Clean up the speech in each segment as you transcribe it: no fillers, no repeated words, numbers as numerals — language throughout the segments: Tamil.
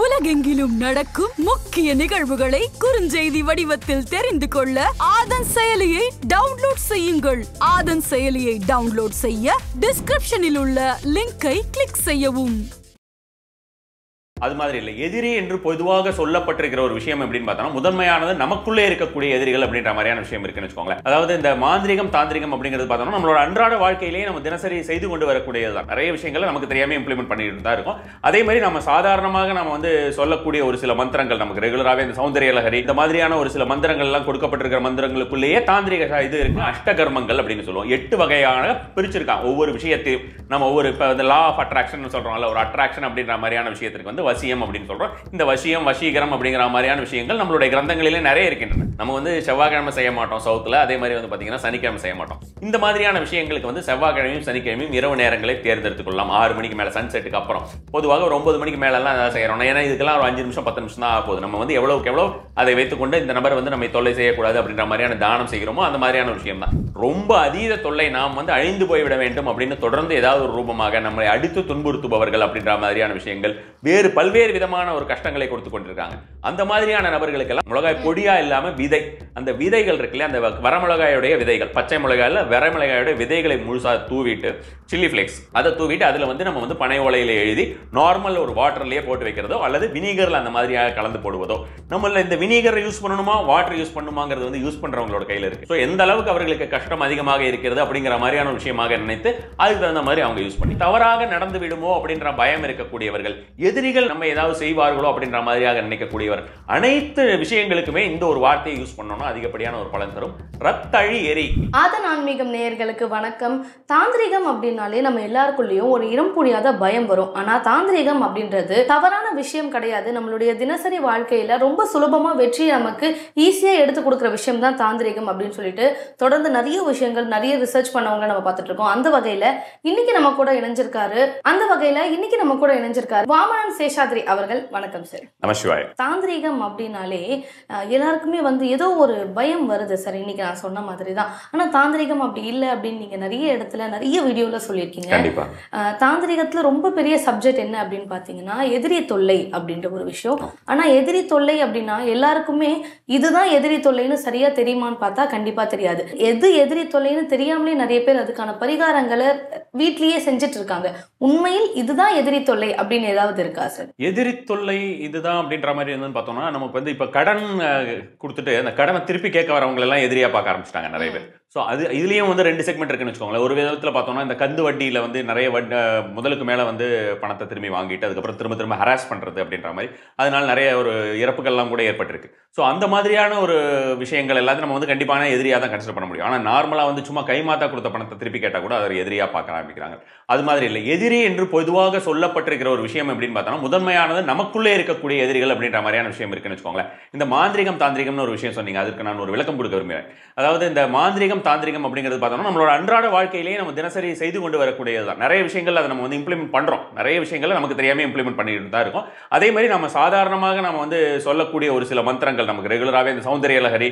உலகெங்கிலும் நடக்கும் முக்கிய நிகழ்வுகளை குறுஞ்செய்தி வடிவத்தில் தெரிந்து கொள்ள ஆதன் செயலியை டவுன்லோட் செய்யுங்கள். ஆதன் செயலியை டவுன்லோட் செய்ய டிஸ்கிரிப்ஷனில் உள்ள லிங்கை கிளிக் செய்யவும். அது மாதிரி இல்லை, எதிரி என்று பொதுவாக சொல்லப்பட்டிருக்கிற ஒரு விஷயம் எப்படின்னு பார்த்தோம்னா, முதன்மையானது நமக்குள்ளே இருக்கக்கூடிய எதிரிகள் அப்படின்ற மாதிரியான விஷயம் இருக்குன்னு வச்சுக்கோங்களேன். அதாவது இந்த மாந்திரிகம் தாந்திரிகம் அப்படிங்கிறது பார்த்தோம்னா, நம்மளோட அன்றாட வாழ்க்கையிலேயே நம்ம தினசரி செய்து கொண்டு வரக்கூடியது தான். நிறைய விஷயங்களை நமக்கு தெரியாமல் இம்ப்ளிமெண்ட் பண்ணிட்டு தான் இருக்கும். அதே மாதிரி நம்ம சாதாரணமாக நம்ம வந்து சொல்லக்கூடிய ஒரு சில மந்திரங்கள், நமக்கு ரெகுலராகவே இந்த சௌந்தரிய லகரி இந்த மாதிரியான ஒரு சில மந்திரங்கள்லாம் கொடுக்கப்பட்டிருக்கிற மந்திரங்களுக்குள்ளேயே தாந்திரிக இது இருக்கு. அஷ்டகர்மங்கள் அப்படின்னு சொல்லுவோம். 8 வகையான பிரிச்சிருக்காங்க ஒவ்வொரு விஷயத்தையும். நம்ம ஒவ்வொரு இப்போ இந்த லா ஆஃப் அட்ராக்ஷன் சொல்கிறோம்ல, ஒரு அட்ராக்ஷன் அப்படின்ற மாதிரியான விஷயத்துக்கு வந்து வசியம் அப்படின்னு சொல்றோம். இந்த வசியம் வசீகரம் அப்படிங்கிற மாதிரியான விஷயங்கள் நம்மளுடைய கிரந்தங்களிலே நிறைய இருக்கின்றன. நம்ம வந்து செவ்வாய்க்கிழமை செய்ய மாட்டோம் சவுத்தில், அதே மாதிரி வந்து பார்த்தீங்கன்னா சனிக்கிழமை செய்ய மாட்டோம். இந்த மாதிரியான விஷயங்களுக்கு வந்து செவ்வாய்க்கிழமையும் சனிக்கிழமையும் இரவு நேரங்களை தேர்ந்தெடுத்துக் கொள்ளலாம். 6 மணிக்கு மேலே சன்செட்டுக்கு அப்புறம் பொதுவாக ஒரு 9 மணிக்கு மேலெல்லாம் அதை செய்யறோம். ஏன்னா இதுக்கெல்லாம் ஒரு 5 நிமிஷம் 10 நிமிஷம் தான் ஆகுது. நம்ம வந்து எவ்வளவுக்கு எவ்வளோ அதை வைத்துக்கொண்டு இந்த நபர் வந்து நம்ம தொல்லை செய்யக்கூடாது அப்படின்ற மாதிரியான தானம் செய்கிறோமோ அந்த மாதிரியான விஷயம் தான். ரொம்ப அதீத தொல்லை நாம் வந்து அழிந்து போய்விட வேண்டும் அப்படின்னு தொடர்ந்து ஏதாவது ஒரு ரூபமாக நம்மளை அடித்து துன்புறுத்துபவர்கள் அப்படின்ற மாதிரியான விஷயங்கள் வேறு பல்வேறு விதமான ஒரு கஷ்டங்களை கொடுத்து கொண்டிருக்காங்க. அந்த மாதிரியான நபர்களுக்கெல்லாம் மிளகாய் பொடியா இல்லாமல் விதை, அந்த விதைகள் இருக்குல்ல, அந்த வரமிளகாயுடைய விதைகள், பச்சை மிளகாயில் வரமிளகாயுடைய விதைகளை முழுசாக தூவிட்டு, சில்லி ஃப்ளேக்ஸ் அதை தூவிட்டு அதில் வந்து நம்ம வந்து பனை ஓலையில் எழுதி நார்மல் ஒரு வாட்டர்லேயே போட்டு வைக்கிறதோ அல்லது வினிகரில் அந்த மாதிரியாக கலந்து போடுவதோ. நம்மள இந்த வினிகர் யூஸ் பண்ணணுமா வாட்டர் யூஸ் பண்ணணுமாங்கிறது வந்து யூஸ் பண்ணுறவங்களோட கையில் இருக்குது. ஸோ எந்த அளவுக்கு அவர்களுக்கு கஷ்டம் அதிகமாக இருக்கிறது அப்படிங்கிற மாதிரியான விஷயமாக நினைத்து அதுக்கு தகுந்த மாதிரி அவங்க யூஸ் பண்ணி தவறாக நடந்து விடுமோ அப்படின்ற பயம் இருக்கக்கூடியவர்கள், எதிரிகள் நம்ம ஏதாவது செய்வார்களோ அப்படின்ற மாதிரியாக நினைக்கக்கூடியவர், அனைத்து விஷயங்களுக்குமே இந்த ஒரு வார்த்தையை யூஸ் பண்ணோம்னா அதிகப்படியான ஒரு பலன் தரும். ரத்தழி எரி. ஆதன் ஆன்மீகம் நேயர்களுக்கு வணக்கம். தாந்திரிகம் அப்படின்னாலே நம்ம எல்லாருக்குள்ளேயும் ஒரு இறம்புரியாத பயம் வரும். ஆனா தாந்திரிகம் அப்படின்றது தவறான விஷயம் கிடையாது. நம்மளுடைய தினசரி வாழ்க்கையில ரொம்ப சுலபமா வெற்றி நமக்கு ஈஸியா எடுத்து கொடுக்குற விஷயம் தான் தாந்திரிகம் அப்படின்னு சொல்லிட்டு தொடர்ந்து நிறைய விஷயங்கள் நிறைய ரிசர்ச் பண்ணவங்க நம்ம பார்த்துட்டு இருக்கோம். அந்த வகையில இன்னைக்கு நம்ம கூட இணைஞ்சிருக்காரு. வாமனன் சேஷாத்ரி அவர்கள், வணக்கம் சார். நமஸ்காரம். தாந்திரிகம் அப்படின்னாலே எல்லாருக்குமே வந்து ஏதோ ஒரு பயம் வருது சார், இன்னைக்கு நான் சொன்ன மாதிரி தான். ஆனா தாந்திரிகம் அப்படி இல்லை அப்படின்னு நீங்க நிறைய இடத்துல நிறைய வீடியோல சொல்லியிருக்கீங்க. தாந்திரிகத்துல ரொம்ப பெரிய சப்ஜெக்ட் என்ன அப்படின்னு பாத்தீங்கன்னா எதிரி தொல்லை அப்படின்ற ஒரு விஷயம். ஆனா எதிரி தொல்லை அப்படின்னா எல்லாருக்குமே இதுதான் எதிரி தொல்லைன்னு சரியா தெரியுமான்னு பார்த்தா கண்டிப்பா தெரியாது. எது எதிரி தொல்லைன்னு தெரியாமலே நிறைய பேர் அதுக்கான பரிகாரங்களை வீட்லயே செஞ்சுட்டு இருக்காங்க. உண்மையில் இதுதான் எதிரி தொல்லை அப்படின்னு ஏதாவது இருக்கா சார்? எதிரி தொல்லை இதுதான் அப்படின்ற மாதிரி என்னன்னு பார்த்தோம்னா, நமக்கு வந்து இப்போ கடன் கொடுத்துட்டு அந்த கடனை திருப்பி கேட்க வரவங்க எல்லாம் எதிரியா பார்க்க ஆரம்பிச்சிட்டாங்க நிறைய பேர். ஸோ அது இதுலேயும் வந்து 2 செக்மெண்ட் இருக்குன்னு வச்சுக்கோங்களேன். ஒரு விதத்தில் பார்த்தோம்னா இந்த கந்து வட்டியில் வந்து நிறைய முதலுக்கு மேலே வந்து பணத்தை திரும்பி வாங்கிட்டு அதுக்கப்புறம் திரும்ப திரும்ப ஹராஸ் பண்ணுறது அப்படின்ற மாதிரி அதனால நிறைய ஒரு இறப்புகள்லாம் கூட ஏற்பட்டிருக்கு. ஸோ அந்த மாதிரியான ஒரு விஷயங்கள் எல்லாத்தையும் நம்ம வந்து கண்டிப்பான எதிரியாக தான் கன்சிடர் பண்ண முடியும். ஆனால் நார்மலாக வந்து சும்மா கைமாத்தா கொடுத்த பணத்தை திருப்பி கேட்டால் கூட அதை எதிரியாக பார்க்க ஆரம்பிக்கிறாங்க. அது மாதிரி இல்லை, எதிரி என்று பொதுவாக சொல்லப்பட்டிருக்கிற ஒரு விஷயம் எப்படின்னு பார்த்தோம்னா, முதன்மையானது நமக்குள்ளே இருக்கக்கூடிய எதிரிகள் அப்படின்ற மாதிரியான விஷயம் இருக்குன்னு வச்சுக்கோங்களேன். இந்த மாந்திரிகம் தாந்திரிகம்னு ஒரு விஷயம் சொன்னீங்க, அதுக்கு நான் ஒரு விளக்கம் கொடுக்க விரும்புகிறேன். அதாவது இந்த மாந்திரிகம் தாந்திரிகம் அப்படிங்கிறது பார்த்தோம்னா, நம்மளோட அன்றாட வாழ்க்கையிலேயே நம்ம தினசரி செய்து கொண்டு வரக்கூடியது தான். நிறைய விஷயங்கள் அதை நம்ம வந்து இம்ப்ளிமெண்ட் பண்ணுறோம். நிறைய விஷயங்களை நமக்கு தெரியாமல் இம்ப்ளிமெண்ட் பண்ணிட்டு தான் இருக்கும். அதே மாதிரி நம்ம சாதாரணமாக நம்ம வந்து சொல்லக்கூடிய ஒரு சில மந்திரங்கள், நமக்கு ரெகுலராகவே இந்த சௌந்தரிய லகரி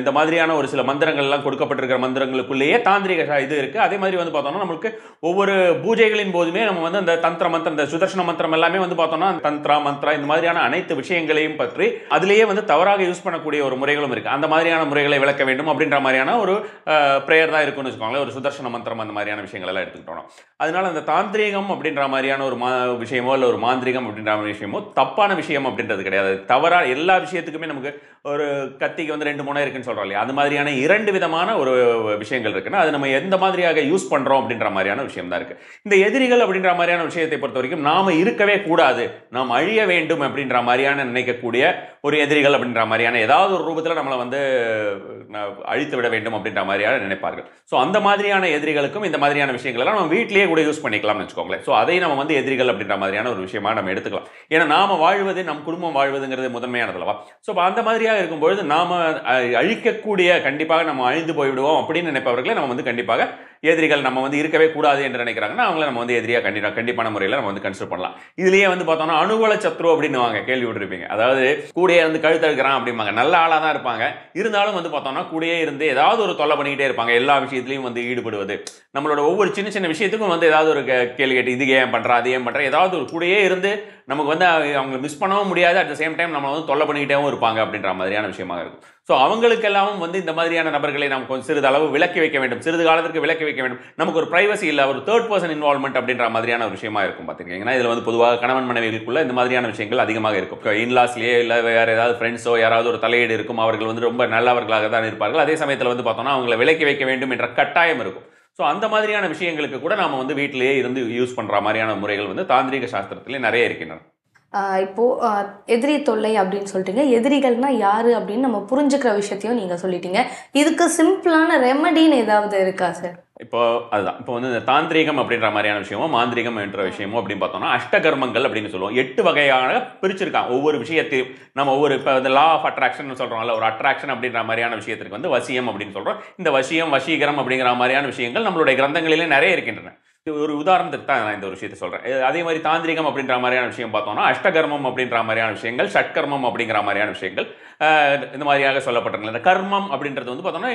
இந்த மாதிரியான ஒரு சில மந்திரங்கள்லாம் கொடுக்கப்பட்டிருக்கிற மந்திரங்களுக்குள்ளேயே தாந்திரிக இது இருக்குது. அதே மாதிரி வந்து பார்த்தோம்னா நம்மளுக்கு ஒவ்வொரு பூஜைகளின் போதுமே நம்ம வந்து அந்த தந்திர மந்திரம், இந்த சுதர்சன மந்திரம் எல்லாமே வந்து பார்த்தோம்னா தந்திரா மந்திரா இந்த மாதிரியான அனைத்து விஷயங்களையும் பற்றி அதிலேயே வந்து தவறாக யூஸ் பண்ணக்கூடிய ஒரு முறைகளும் இருக்குது. அந்த மாதிரியான முறைகளை விளக்க வேண்டும் அப்படின்ற மாதிரியான ஒரு பிரேயர் தான் இருக்குன்னு வச்சுக்கோங்களேன். ஒரு சுதர்சன மந்திரம் அந்த மாதிரியான விஷயங்கள் எல்லாம் எடுத்துக்கிட்டோம். அதனால அந்த தாந்திரிகம் அப்படின்ற மாதிரியான ஒரு விஷயமோ இல்லை ஒரு மாந்திரிகம் அப்படின்ற விஷயமோ தப்பான விஷயம் அப்படின்றது கிடையாது. தவறாக எல்லா விஷயத்துக்குமே நமக்கு ஒரு கத்திக்கு வந்து 2 முனை இருக்குன்னு சொல்கிறோம் இல்லையா, அது மாதிரியான 2 விதமான ஒரு விஷயங்கள் இருக்குன்னா அது நம்ம எந்த மாதிரியாக யூஸ் பண்ணுறோம் அப்படின்ற மாதிரியான விஷயம் தான் இருக்குது. இந்த எதிரிகள் அப்படின்ற மாதிரியான விஷயத்தை பொறுத்த வரைக்கும் நாம் இருக்கவே கூடாது, நாம் அழிய வேண்டும் அப்படின்ற மாதிரியான நினைக்கக்கூடிய ஒரு எதிரிகள் அப்படின்ற மாதிரியான ஏதாவது ஒரு ரூபத்தில் நம்மளை வந்து அழித்து விட வேண்டும் அப்படின்ற மாதிரியான நினைப்பார்கள். ஸோ அந்த மாதிரியான எதிரிகளுக்கும் இந்த மாதிரியான விஷயங்கள்லாம் நம்ம வீட்டிலேயே கூட யூஸ் பண்ணிக்கலாம்னு வச்சுக்கோங்களேன். ஸோ அதை நம்ம வந்து எதிரிகள் அப்படின்ற மாதிரியான ஒரு விஷயமா நம்ம எடுத்துக்கலாம். ஏன்னா நாம் வாழ்வது நம் குடும்பம் வாழ்வதுங்கிறது முதன்மையானதுலவா. ஸோ அந்த மாதிரியாக இருக்கும்பொழுது நாம அழிக்கக்கூடிய கண்டிப்பாக நம்ம அழிந்து போய்விடுவோம் அப்படின்னு நினைப்பவர்களே நம்ம வந்து கண்டிப்பாக எதிரிகள், நம்ம வந்து இருக்கவே கூடாது என்று நினைக்கிறாங்கன்னா அவங்கள நம்ம வந்து எதிரியாக கண்டிப்பான முறையில் நம்ம வந்து கன்சிடர் பண்ணலாம். இதுலேயே வந்து பார்த்தோம்னா அணுவள சத்ரு அப்படின்னுவாங்க, கேள்விப்பட்டிருப்பீங்க. அதாவது கூடையே வந்து கழுத்து எடுக்கிறான் அப்படிம்பாங்க. நல்ல ஆளாக தான் இருப்பாங்க, இருந்தாலும் வந்து பார்த்தோம்னா கூடையே இருந்து ஏதாவது ஒரு தொல்லை பண்ணிக்கிட்டே இருப்பாங்க. எல்லா விஷயத்துலையும் வந்து ஈடுபடுவது, நம்மளோட ஒவ்வொரு சின்ன சின்ன விஷயத்துக்கும் வந்து ஏதாவது ஒரு கேள்வி கேட்டு இது ஏன் பண்ணுறா அது ஏன் பண்ணுறா, ஏதாவது ஒரு கூடையே இருந்து நமக்கு வந்து அவங்க மிஸ் பண்ணவும் முடியாது, அட் த சேம் டைம் நம்ம வந்து தொல்லை பண்ணிக்கிட்டேவும் இருப்பாங்க அப்படின்ற மாதிரியான விஷயமாக இருக்கும். ஸோ அவங்களுக்கெல்லாம் வந்து இந்த மாதிரியான நபர்களை நாம் கொஞ்சம் சிறிதளவு விலக்கி வைக்க வேண்டும், சிறிது காலத்திற்கு விலக்கி வைக்க வேண்டும். நமக்கு ஒரு பிரைவசி இல்லை, ஒரு தேர்ட் பர்சன் இன்வால்மெண்ட் அப்படின்ற மாதிரியான ஒரு விஷயமா இருக்கும் பார்த்துக்கிங்கன்னா. இதில் வந்து பொதுவாக கணவன் மனைவிகளுக்குள்ள இந்த மாதிரியான விஷயங்கள் அதிகமாக இருக்கும். இன்லாஸ்லேயே இல்லை வேறு ஏதாவது ஃப்ரெண்ட்ஸோ யாராவது ஒரு தலையீடு இருக்கும். அவர்கள் வந்து ரொம்ப நல்லவர்களாக தான் இருப்பார்கள், அதே சமயத்தில் வந்து பார்த்தோம்னா அவங்களை விலக்கி வைக்க வேண்டும் என்ற கட்டாயம் இருக்கும். ஸோ அந்த மாதிரியான விஷயங்களுக்கு கூட நாம் வந்து வீட்டிலேயே இருந்து யூஸ் பண்ணுற மாதிரியான முறைகள் வந்து தாந்திரிக சாஸ்திரத்திலே நிறைய இருக்கின்றன. இப்போது எதிரி தொல்லை அப்படின்னு சொல்லிட்டீங்க, எதிரிகள்னால் யார் அப்படின்னு நம்ம புரிஞ்சுக்கிற விஷயத்தையும் நீங்கள் சொல்லிட்டீங்க. இதுக்கு சிம்பிளான ரெமடின்னு ஏதாவது இருக்கா சார்? இப்போ அதுதான் இப்போ வந்து இந்த தாந்திரீகம் அப்படின்ற மாதிரியான விஷயமோ மாந்திரீகம் என்ற விஷயமோ அப்படின்னு பார்த்தோம்னா அஷ்டகர்மங்கள் அப்படின்னு சொல்லுவோம். 8 வகையாக பிரிச்சிருக்காங்க ஒவ்வொரு விஷயத்தையும். நம்ம ஒவ்வொரு இப்போ இந்த லா ஆஃப் அட்ராக்ஷன் சொல்கிறோம்ல, ஒரு அட்ராக்ஷன் அப்படின்ற மாதிரியான விஷயத்திற்கு வந்து வசியம் அப்படின்னு சொல்கிறோம். இந்த வசியம் வசீகரம் அப்படிங்கிற மாதிரியான விஷயங்கள் நம்மளுடைய கிரந்தங்களிலே நிறைய இருக்கின்றன. ஒரு உதாரணத்துக்கு தான் நான் இந்த ஒரு விஷயத்தை சொல்கிறேன். அதே மாதிரி தாந்திரிகம் அப்படின்ற மாதிரியான விஷயம் பார்த்தோம்னா அஷ்டகர்மம் அப்படின்ற மாதிரியான விஷயங்கள், ஷட்கர்மம் அப்படிங்கிற மாதிரியான விஷயங்கள் இந்த மாதிரியாக சொல்லப்பட்டிருக்கல. இந்த கர்மம் அப்படின்றது வந்து பார்த்தோம்னா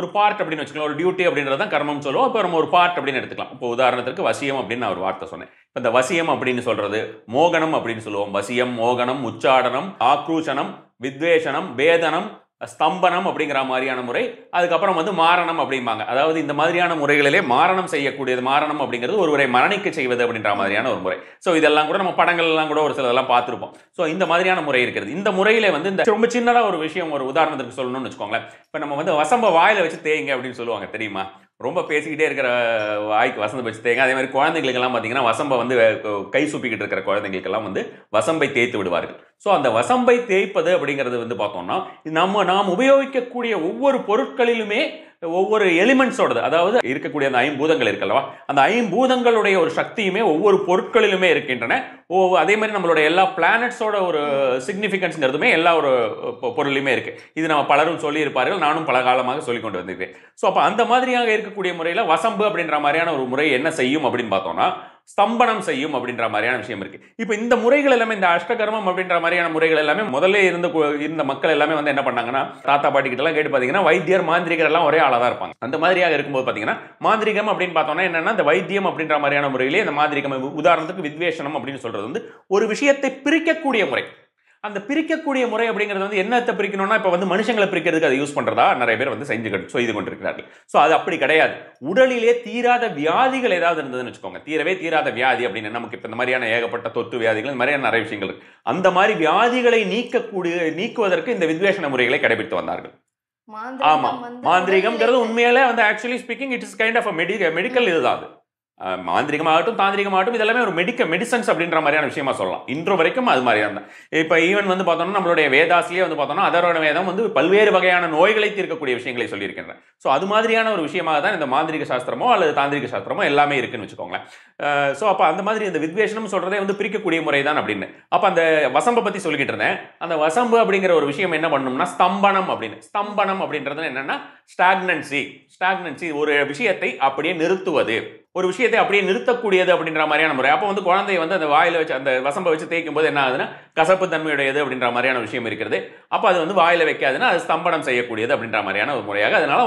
ஒரு பார்ட் அப்படின்னு வச்சுக்கலாம். ஒரு டியூட்டி அப்படின்றது தான் கர்மம்னு சொல்லுவோம். அப்போ நம்ம ஒரு பார்ட் அப்படின்னு எடுத்துக்கலாம். இப்போ உதாரணத்துக்கு வசியம் அப்படின்னு நான் ஒரு வார்த்தை சொன்னேன். இப்போ இந்த வசியம் அப்படின்னு சொல்கிறது மோகனம் அப்படின்னு சொல்லுவோம். வசியம், மோகனம், உச்சாடனம், ஆக்ரூஷனம், வித்வேஷனம், வேதனம், ஸ்தம்பனம் அப்படிங்கிற மாதிரியான முறை. அதுக்கப்புறம் வந்து மாரணம் அப்படிம்பாங்க. அதாவது இந்த மாதிரியான முறைகளிலே மாரணம் செய்யக்கூடியது, மாரணம் அப்படிங்கிறது ஒருவரை மரணிக்க செய்வது அப்படின்ற மாதிரியான ஒரு முறை. ஸோ இதெல்லாம் கூட நம்ம படங்கள்லாம் கூட ஒரு சிலதெல்லாம் பார்த்துருப்போம். ஸோ இந்த மாதிரியான முறை இருக்கிறது. இந்த முறையில வந்து இந்த ரொம்ப சின்னதாக ஒரு விஷயம் ஒரு உதாரணத்துக்கு சொல்லணும்னு வச்சுக்கோங்களேன். இப்போ நம்ம வந்து வசம்ப வாயில வச்சு தேய்ங்க அப்படின்னு சொல்லுவாங்க, தெரியுமா? ரொம்ப பேசிக்கிட்டே இருக்கிற வாய்க்கு வசம்பை வச்சு தேய்ங்க. அதே மாதிரி குழந்தைகளுக்கெல்லாம் பார்த்தீங்கன்னா வசம்பை வந்து கை சூப்பிக்கிட்டு இருக்கிற குழந்தைகளுக்கெல்லாம் வந்து வசம்பை தேய்த்து விடுவார்கள். ஸோ அந்த வசம்பை தேய்ப்பது அப்படிங்கிறது வந்து பார்த்தோம்னா நாம் உபயோகிக்கக்கூடிய ஒவ்வொரு பொருட்களிலுமே ஒவ்வொரு எலிமெண்ட்ஸோடது, அதாவது இருக்கக்கூடிய அந்த 5 பூதங்கள் இருக்கல்லவா, அந்த 5 பூதங்களுடைய ஒரு சக்தியுமே ஒவ்வொரு பொருட்களிலுமே இருக்கின்றன. அதே மாதிரி நம்மளுடைய எல்லா பிளானட்ஸோட ஒரு சிக்னிஃபிகன்ஸ்ங்கிறதுமே எல்லா ஒரு பொருளையுமே இருக்குது. இது நம்ம பலரும் சொல்லியிருப்பார்கள், நானும் பல காலமாக சொல்லி கொண்டு வந்திருக்கேன். ஸோ அப்போ அந்த மாதிரியாக இருக்கக்கூடிய முறையில் வசம்பு அப்படின்ற மாதிரியான ஒரு முறை என்ன செய்யும் அப்படின்னு பார்த்தோம்னா ஸ்தம்பனம் செய்யும் அப்படின்ற மாதிரியான விஷயம் இருக்குது. இப்போ இந்த முறைகள் எல்லாமே, இந்த அஷ்டகர்மம் அப்படின்ற மாதிரியான முறைகள் எல்லாமே முதல்ல இருந்த மக்கள் எல்லாமே வந்து என்ன பண்ணாங்கன்னா, தாத்தா பாட்டிக்கிட்டலாம் கேட்டு பார்த்தீங்கன்னா வைத்தியர் மாந்திரிகர் எல்லாம் ஒரே ஆளாக தான் இருப்பாங்க. அந்த மாதிரியாக இருக்கும்போது பார்த்தீங்கன்னா மாந்திரிகம் அப்படின்னு பார்த்தோம்னா என்னன்னா இந்த வைத்தியம் அப்படின்ற மாதிரியான முறையிலே இந்த மாந்திரிகம். உதாரணத்துக்கு வித்வேஷனம் அப்படின்னு சொல்கிறது வந்து ஒரு விஷயத்தை பிரிக்கக்கூடிய முறை. அந்த பிரிக்கக்கூடிய முறை அப்படிங்கிறது வந்து என்னத்தை பிரிக்கணும்னா, இப்போ வந்து மனுஷங்களை பிரிக்கிறதுக்கு அதை யூஸ் பண்ணுறதா நிறைய பேர் வந்து செய்து கொண்டிருக்கிறார்கள். ஸோ அது அப்படி கிடையாது. உடலிலே தீராத வியாதிகள் ஏதாவது இருந்ததுன்னு வச்சுக்கோங்க, தீரவே தீராத வியாதி அப்படின்னு நமக்கு இப்போ இந்த மாதிரியான ஏகப்பட்ட தொற்று வியாதிகள், இந்த மாதிரியான நிறைய விஷயங்கள், அந்த மாதிரி வியாதிகளை நீக்குவதற்கு இந்த வித்வேஷன முறைகளை கடைபிடித்து வந்தார்கள். ஆமாம், மாந்திரிகம்ங்கிறது உண்மையிலே வந்து actually speaking it is kind of medical. இதுதான் அது. மாந்திரிகமாகட்டும் தாந்திரிகமாகட்டும் இதெல்லாமே ஒரு மெடிசன்ஸ் அப்படின்ற மாதிரியான விஷயமா சொல்லலாம். இன்று வரைக்கும் அது மாதிரியான தான். இப்போ ஈவன் வந்து பார்த்தோம்னா நம்மளுடைய வேதாஸ்லேயே வந்து பார்த்தோம்னா அதர்வண வேதம் வந்து பல்வேறு வகையான நோய்களை தீர்க்கக்கூடிய விஷயங்களை சொல்லியிருக்கின்றன. ஸோ அது மாதிரியான ஒரு விஷயமாக தான் இந்த மாந்திரிக சாஸ்திரமோ அல்லது தாந்திரிக சாஸ்திரமோ எல்லாமே இருக்குன்னு வச்சுக்கோங்களேன். ஸோ அப்போ அந்த மாதிரி இந்த வித்வேஷனம் சொல்கிறதே வந்து பிரிக்கக்கூடிய முறை தான் அப்படின்னு. அப்போ அந்த வசம்பை பற்றி சொல்லிக்கிட்டு இருந்தேன். அந்த வசம்பு அப்படிங்கிற ஒரு விஷயம் என்ன பண்ணணும்னா ஸ்தம்பனம் அப்படின்னு. ஸ்தம்பனம் அப்படின்றது என்னென்னா ஸ்டாக்னன்சி, ஒரு விஷயத்தை அப்படியே நிறுத்துவது, ஒரு விஷயத்தை அப்படியே நிறுத்தக்கூடியது அப்படின்ற மாதிரியான முறை. அப்போ வந்து குழந்தைய வந்து அந்த வாயில் வச்சு அந்த வசம்பை வச்சு தேய்க்கும் போது என்ன ஆகுதுன்னா கசப்பு தன்மையுடையது அப்படின்ற மாதிரியான விஷயம் இருக்கிறது. அப்போ அது வந்து வாயில் வைக்காதுன்னா அது ஸ்தம்பனம் செய்யக்கூடியது அப்படின்ற மாதிரியான ஒரு முறையாக, அதனால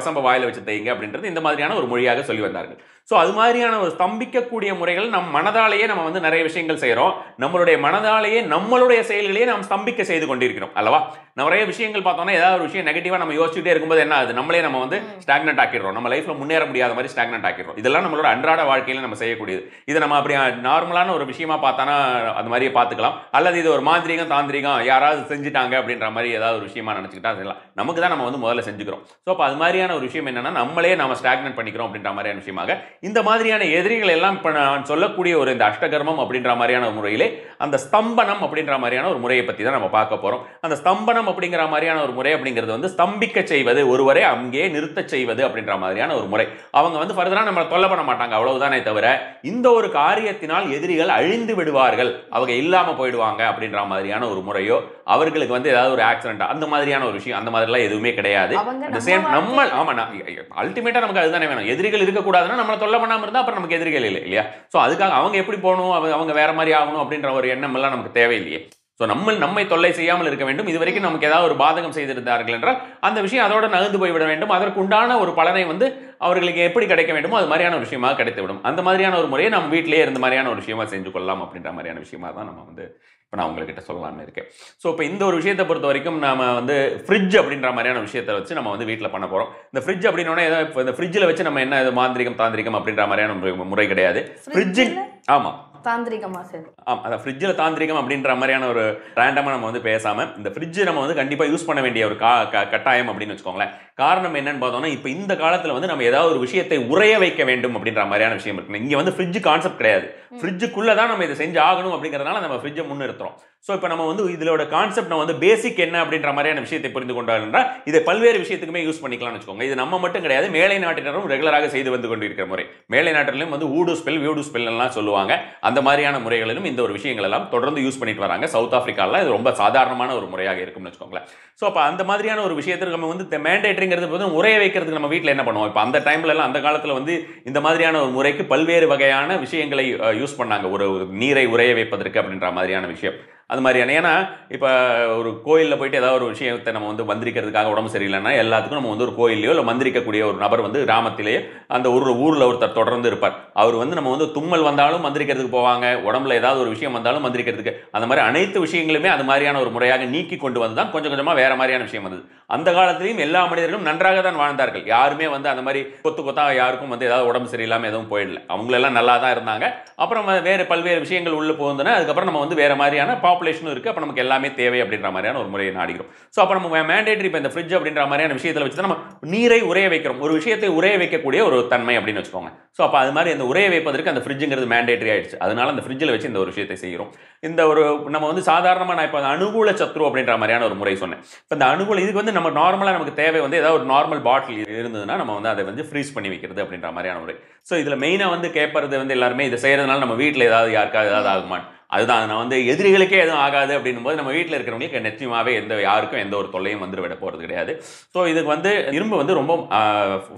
வசம்பை வாயில் வச்சு தேய்ங்க அப்படின்றது இந்த மாதிரியான ஒரு மொழியாக சொல்லி வந்தார்கள். ஸோ அது மாதிரியான ஒரு ஸ்தம்பிக்கக்கூடிய முறைகள் நம் மனதாலேயே நம்ம வந்து நிறைய விஷயங்கள் செய்கிறோம். நம்மளுடைய மனதாலேயே நம்மளுடைய செயல்களையே நாம் ஸ்தம்பிக்க செய்து கொண்டிருக்கிறோம் அல்லவா. நிறைய விஷயங்கள் பார்த்தோம்னா ஏதாவது ஒரு விஷயம் நெகட்டிவாக நம்ம யோசிச்சுட்டே இருக்கும்போது என்ன ஆகுது, நம்மளே நம்ம வந்து ஸ்டாக்னன்ட் ஆக்கிடுறோம், நம்ம லைஃப்பில் முன்னேற முடியாத மாதிரி ஸ்டாக்னன்ட் ஆக்கிடுறோம். இதெல்லாம் நம்மளோட அன்றாட வாழ்க்கையில நம்ம செய்யக்கூடியது. இதை நம்ம அப்படியே நார்மலான ஒரு விஷயமா பார்த்தானா அது மாதிரியே பார்த்துக்கலாம், அல்லது இது ஒரு மாந்திரிகம் தாந்திரிகம் யாராவது செஞ்சுட்டாங்க அப்படின்ற மாதிரி ஏதாவது ஒரு விஷயமா நினைச்சுக்கிட்டா செய்யலாம். நமக்கு தான் நம்ம வந்து முதல்ல செஞ்சுக்கிறோம். ஸோ அப்போ அது மாதிரியான ஒரு விஷயம் என்னன்னா நம்மளே நம்ம ஸ்டாக்னன்ட் பண்ணிக்கிறோம் அப்படின்ற மாதிரியான விஷயமாக இந்த மாதிரியான எதிரிகள் எல்லாம் இப்போ நான் சொல்லக்கூடிய ஒரு இந்த அஷ்டகர்மம் அப்படின்ற மாதிரியான முறையிலே அந்த ஸ்தம்பனம் அப்படின்ற மாதிரியான ஒரு முறையை பற்றி தான் நம்ம பார்க்க போறோம். அந்த ஸ்தம்பனம் அப்படிங்கிற மாதிரியான ஒரு முறை அப்படிங்கிறது வந்து ஸ்தம்பிக்க செய்வது, ஒருவரை அங்கே நிறுத்த செய்வது அப்படின்ற மாதிரியான ஒரு முறை. அவங்க வந்து ஃபர்தரா நம்ம தொல்லை பண்ண மாட்டாங்க, அவ்வளவுதானே தவிர இந்த ஒரு காரியத்தினால் எதிரிகள் அழிந்து விடுவார்கள், அவங்க இல்லாம போயிடுவாங்க அப்படின்ற மாதிரியான ஒரு முறையோ, அவர்களுக்கு வந்து ஏதாவது ஒரு ஆக்சிடென்ட் அந்த மாதிரியான ஒரு விஷயம், அந்த மாதிரிலாம் எதுவுமே கிடையாது. அல்டிமேட்டா நமக்கு அதுதானே வேணும். எதிரிகள் இருக்கக்கூடாதுன்னா நம்மளை தொல்லை பண்ணாமல் இருந்தால் அப்புறம் நமக்கு எதிர்கேள் இல்லை இல்லையா. ஸோ அதுக்காக அவங்க எப்படி போகணும், அவங்க வேற மாதிரி ஆகணும் அப்படின்ற ஒரு எண்ணம் எல்லாம் நமக்கு தேவையில்லையே. ஸோ நம்மை தொல்லை செய்யாமல் இருக்க வேண்டும். இது வரைக்கும் நமக்கு ஏதாவது ஒரு பாதகம் செய்திருந்தார்கள் என்றால் அந்த விஷயம் அதோட நகர்ந்து போய்விட வேண்டும். அதற்குண்டான ஒரு பலனை வந்து அவர்களுக்கு எப்படி கிடைக்க வேண்டுமோ அது மாதிரியான ஒரு விஷயமாக கிடைத்துவிடும். அந்த மாதிரியான ஒரு முறையை நம்ம வீட்டிலேயே இருந்த மாதிரியான ஒரு விஷயமா செஞ்சு கொள்ளலாம் அப்படின்ற மாதிரியான விஷயமா தான் நம்ம வந்து இப்போ நான் உங்கள்கிட்ட சொல்லலாம்னு இருக்கேன். ஸோ இப்போ இந்த ஒரு விஷயத்தை பொறுத்த வரைக்கும் நம்ம வந்து ஃப்ரிட்ஜ் அப்படின்ற மாதிரியான விஷயத்தை வச்சு நம்ம வந்து வீட்டில் பண்ண போகிறோம். இந்த ஃப்ரிட்ஜ் அப்படின்னோடனே ஏதோ இப்போ இந்த ஃப்ரிட்ஜில் வச்சு நம்ம என்ன மாந்திரிகம் தாந்திரிகம் அப்படின்ற மாதிரியான முறை கிடையாது. ஃப்ரிட்ஜு ஆமாம் தாந்திரிகமாக சரி ஆமாம் அதான் ஃப்ரிட்ஜில் தாந்திரிகம் அப்படின்ற மாதிரியான ஒரு ரேண்டமாக நம்ம வந்து பேசாமல் இந்த ஃப்ரிட்ஜை நம்ம வந்து கண்டிப்பாக யூஸ் பண்ண வேண்டிய ஒரு கட்டாயம் அப்படின்னு வச்சுக்கோங்களேன். காரணம் என்னன்னு பார்த்தோம்னா இப்போ இந்த காலத்தில் வந்து நம்ம ஏதாவது ஒரு விஷயத்தை உரைய வைக்க வேண்டும் அப்படின்ற மாதிரியான விஷயம் இருக்குங்க. இங்கே வந்து ஃப்ரிட்ஜ் கான்செப்ட் கிடையாது, ஃப்ரிட்ஜுக்குள்ளே தான் நம்ம இதை செஞ்சு ஆகணும் அப்படிங்கிறதுனால நம்ம ஃப்ரிட்ஜை முன்னிறுத்துறோம். ஸோ இப்போ நம்ம வந்து இதோட கான்செப்ட் நம்ம வந்து பேசிக் என்ன அப்படின்ற மாதிரியான விஷயத்தை புரிந்து கொண்டால் இதை பல்வேறு விஷயத்துக்குமே யூஸ் பண்ணிக்கலாம்னு வச்சுக்கோங்க. இது நம்ம மட்டும் கிடையாது, மேலை நாட்டினரும் ரெகுலராக செய்து வந்து கொண்டிருக்கிற முறை. மேலை நாட்டிலும் வந்து ஊடு ஸ்பெல் வீடு ஸ்பெல்லாம் சொல்லுவாங்க. அந்த மாதிரியான முறைகளிலும் இந்த ஒரு விஷயங்கள் எல்லாம் தொடர்ந்து யூஸ் பண்ணிட்டு வராங்க. சவுத் ஆஃப்ரிக்காலாம் இது ரொம்ப சாதாரணமான ஒரு முறையாக இருக்கும்னு வச்சுக்கோங்களேன். ஸோ அப்போ அந்த மாதிரியான ஒரு விஷயத்திற்கு நம்ம வந்து மேண்டேட்ரிங்கிறது போதும் உரைய வைக்கிறதுக்கு நம்ம வீட்டில் என்ன பண்ணுவோம். இப்போ அந்த டைம்லலாம் அந்த காலத்தில் வந்து இந்த மாதிரியான ஒரு முறைக்கு பல்வேறு வகையான விஷயங்களை யூஸ் பண்ணாங்க. ஒரு நீரை உரைய வைப்பதற்கு அப்படின்ற மாதிரியான விஷயம் அது மாதிரியான. ஏன்னா இப்போ ஒரு கோயிலில் போயிட்டு ஏதாவது ஒரு விஷயத்தை நம்ம வந்து மந்திரிக்கிறதுக்காக உடம்பு சரியில்லைன்னா எல்லாத்துக்கும் நம்ம வந்து ஒரு கோயிலையோ இல்லை மந்திரிக்கக்கூடிய ஒரு நபர் வந்து கிராமத்திலேயே அந்த ஊரில் ஒருத்தர் தொடர்ந்து இருப்பார். அவர் வந்து நம்ம வந்து தும்மல் வந்தாலும் மந்திரிக்கிறதுக்கு போவாங்க, உடம்புல ஏதாவது ஒரு விஷயம் வந்தாலும் மந்திரிக்கிறதுக்கு. அந்த மாதிரி அனைத்து விஷயங்களுமே அது மாதிரியான ஒரு முறையாக நீக்கி கொண்டு வந்து தான் கொஞ்சம் கொஞ்சமாக வேறு மாதிரியான விஷயம் வந்தது. அந்த காலத்திலையும் எல்லா மனிதர்களும் நன்றாக தான் வாழ்ந்தார்கள். யாருமே வந்து அந்த மாதிரி கொத்தாக யாருக்கும் வந்து ஏதாவது உடம்பு சரியில்லாமல் எதுவும் போயிடல, அவங்களெல்லாம் நல்லா தான் இருந்தாங்க. அப்புறம் வேறு பல்வேறு விஷயங்கள் உள்ளே போகுதுன்னா அதுக்கப்புறம் நம்ம வந்து வேறு மாதிரியான பாப்புலேஷனும் இருக்குது. அப்போ நமக்கு எல்லாமே தேவை அப்படின்ற மாதிரியான ஒரு முறையை நாடுகிறோம். ஸோ அப்போ நம்ம மேண்டேட்ரி இப்போ இந்த ஃப்ரிட்ஜ் அப்படின்ற மாதிரியான விஷயத்தில் வச்சு தான் நம்ம நீரை உரைய வைக்கிறோம். ஒரு விஷயத்தை உரைய வைக்கக்கூடிய ஒரு தன்மை அப்படின்னு வச்சுக்கோங்க. ஸோ அப்போ அது மாதிரி அந்த உரைய வைப்பதற்கு அந்த ஃப்ரிட்ஜுங்கிறது மேண்டேட்ரி ஆகிடுச்சு. அதனால் அந்த ஃப்ரிட்ஜில் வச்சு இந்த ஒரு விஷயத்தை செய்கிறோம். இந்த ஒரு நம்ம வந்து சாதாரணமாக நான் இப்போ அந்த அனுகூல சத்ரு அப்படின்ற மாதிரியான ஒரு முறை சொன்னேன். இப்போ இந்த அனுகூல இதுக்கு வந்து நம்ம நார்மலாக நமக்கு தேவை வந்து ஏதாவது ஒரு நார்மல் பாட்டில் இருந்ததுன்னா நம்ம வந்து அதை வந்து ஃப்ரீஸ் பண்ணி வைக்கிறது அப்படின்ற மாதிரியான முறை. ஸோ இதில் மெயினாக வந்து கேட்பறது வந்து எல்லாருமே இதை செய்கிறதுனால நம்ம வீட்டில் ஏதாவது யாருக்காவது ஏதாவது ஆகுமான். அதுதான் நான் வந்து எதிரிகளுக்கே எதுவும் ஆகாது அப்படின்னும் போது நம்ம வீட்டில் இருக்கிறவங்களுக்கு நிச்சயமாகவே யாருக்கும் எந்த ஒரு தொல்லையும் வந்து விட போகிறது கிடையாது. ஸோ இதுக்கு வந்து இரும்பு வந்து ரொம்ப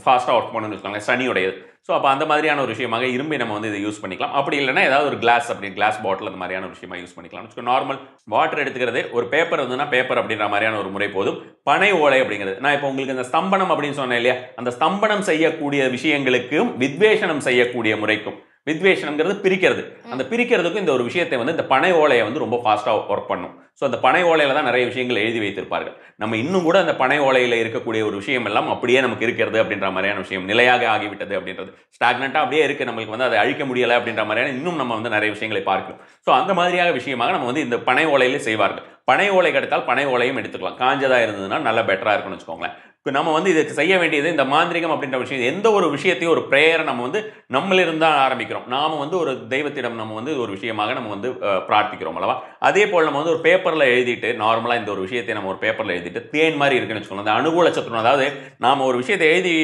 ஃபாஸ்ட்டாக ஒர்க் பண்ணணும்னு வச்சுக்கோங்க, சனியுடையது. ஸோ அப்போ அந்த மாதிரியான ஒரு விஷயமாக இரும்பை நம்ம வந்து இதை யூஸ் பண்ணிக்கலாம். அப்படி இல்லைனா ஏதாவது ஒரு கிளாஸ் கிளாஸ் பாட்டில் அந்த மாதிரியான ஒரு விஷயமாக யூஸ் பண்ணிக்கலாம் வச்சுக்கோ. நார்மல் வாட்டர் எடுத்துக்கிறது, ஒரு பேப்பர் இருந்ததுன்னா பேப்பர் அப்படின்ற மாதிரியான ஒரு முறை போதும். பனை ஓலை அப்படிங்கிறது நான் இப்போ உங்களுக்கு இந்த ஸ்தம்பனம் அப்படின்னு சொன்னேன் இல்லையா, அந்த ஸ்தம்பனம் செய்யக்கூடிய விஷயங்களுக்கும் வித்வேஷனம் செய்யக்கூடிய முறைக்கும் வித்வேஷனங்கிறது பிரிக்கிறது. அந்த பிரிக்கிறதுக்கும் இந்த ஒரு விஷயத்தை வந்து இந்த பனை ஓலையை வந்து ரொம்ப ஃபாஸ்ட்டாக ஒர்க் பண்ணும். ஸோ அந்த பனை ஓலையில் தான் நிறைய விஷயங்கள் எழுதி வைத்திருப்பார்கள். நம்ம இன்னும் கூட அந்த பனை ஓலையில் இருக்கக்கூடிய ஒரு விஷயம் எல்லாம் அப்படியே நமக்கு இருக்கிறது அப்படின்ற மாதிரியான விஷயம், நிலையாக ஆகிவிட்டது அப்படின்றது, ஸ்டாக்னெண்ட்டாக அப்படியே இருக்குது, நம்மளுக்கு வந்து அதை அழிக்க முடியலை அப்படின்ற மாதிரியான இன்னும் நம்ம வந்து நிறைய விஷயங்களை பார்க்கணும். ஸோ அந்த மாதிரியாக விஷயமாக நம்ம வந்து இந்த பனை ஓலையிலே செய்வார்கள். பனை ஓலை கிடைத்தால் பனை ஓலையும் எடுத்துக்கலாம். காஞ்சதாக இருந்ததுன்னா நல்ல பெட்டராக இருக்குன்னு வச்சுக்கோங்களேன். இப்போ நம்ம வந்து இதுக்கு செய்ய வேண்டியது இந்த மாந்திரிகம் அப்படின்ற விஷயம். எந்த ஒரு விஷயத்தையும் ஒரு ப்ரேயரை நம்ம வந்து நம்மளிருந்து தான் ஆரம்பிக்கிறோம். நாம் வந்து ஒரு தெய்வத்திடம் நம்ம வந்து ஒரு விஷயமாக நம்ம வந்து பிரார்த்திக்கிறோம் அல்லவா. அதே போல் நம்ம வந்து ஒரு பேப்பரில் எழுதிட்டு நார்மலாக இந்த ஒரு விஷயத்தை நம்ம ஒரு பேப்பரில் எழுதிட்டு தேன் மாதிரி இருக்குன்னு வச்சுக்கோங்க. அந்த அனுகூல சத்துணம், அதாவது நாம் ஒரு விஷயத்தை எழுதி